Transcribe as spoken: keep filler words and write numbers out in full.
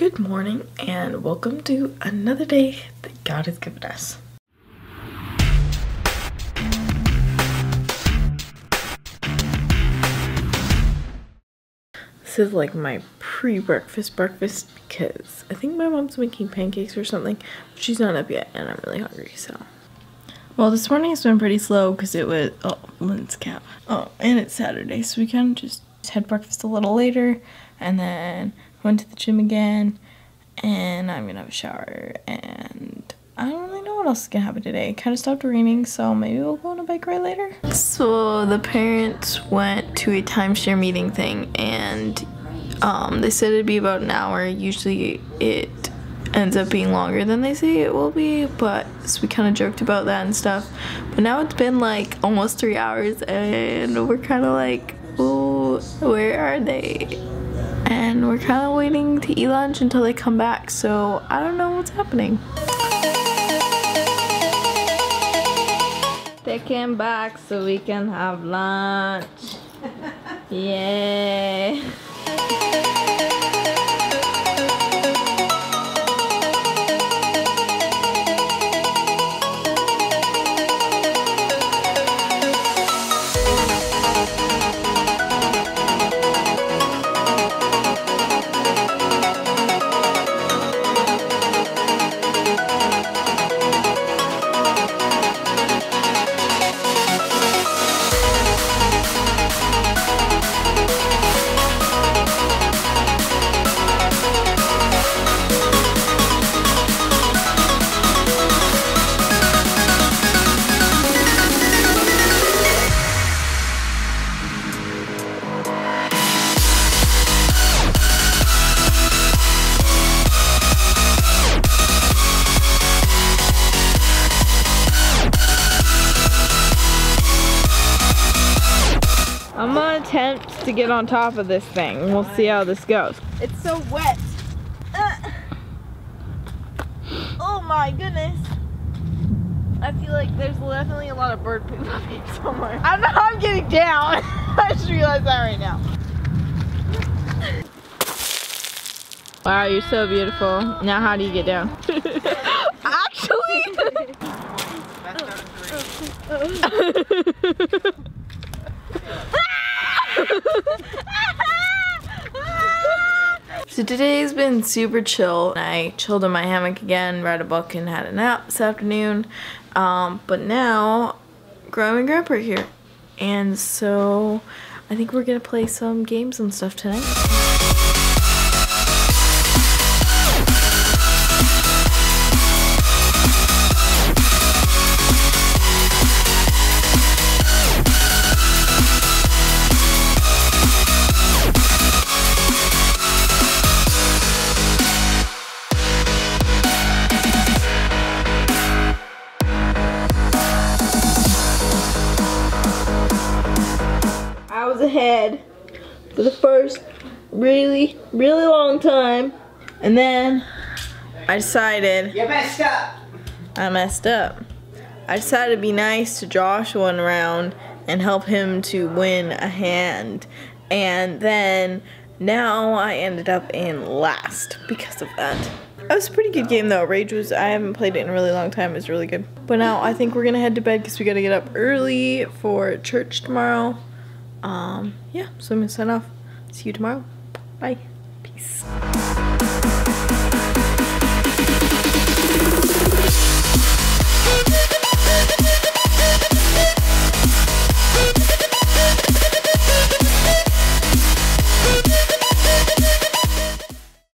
Good morning and welcome to another day that God has given us. This is like my pre-breakfast breakfast because I think my mom's making pancakes or something, but she's not up yet and I'm really hungry, so. Well, this morning has been pretty slow because it was, oh, Lynn's cat. Oh, and it's Saturday, so we kind of just had breakfast a little later and then went to the gym again, and I'm gonna have a shower, and I don't really know what else is gonna happen today. It kind of stopped raining, so maybe we'll go on a bike ride later. So the parents went to a timeshare meeting thing, and um, they said it'd be about an hour. Usually it ends up being longer than they say it will be, but so we kind of joked about that and stuff. But now it's been like almost three hours, and we're kind of like, oh, where are they? And we're kind of waiting to eat lunch until they come back, so I don't know what's happening. They came back so we can have lunch. Yay! I'm gonna attempt to get on top of this thing. We'll see how this goes. It's so wet. Uh. Oh my goodness. I feel like there's definitely a lot of bird poop up here somewhere. I don't know how I'm getting down. I just realized that right now. Wow, you're so beautiful. Now how do you get down? Actually. That's not a So today's been super chill. I chilled in my hammock again, read a book, and had a nap this afternoon. Um, but now, Grandma and Grandpa are here. And so, I think we're gonna play some games and stuff tonight. Ahead for the first really, really long time, and then I decided you messed up. I messed up. I decided to be nice to Joshua in a round and help him to win a hand, and then now I ended up in last because of that. That was a pretty good game though. Rage was, I haven't played it in a really long time, it was really good. But now I think we're gonna head to bed because we gotta get up early for church tomorrow. Um, yeah, so I'm gonna sign off. See you tomorrow. Bye. Peace.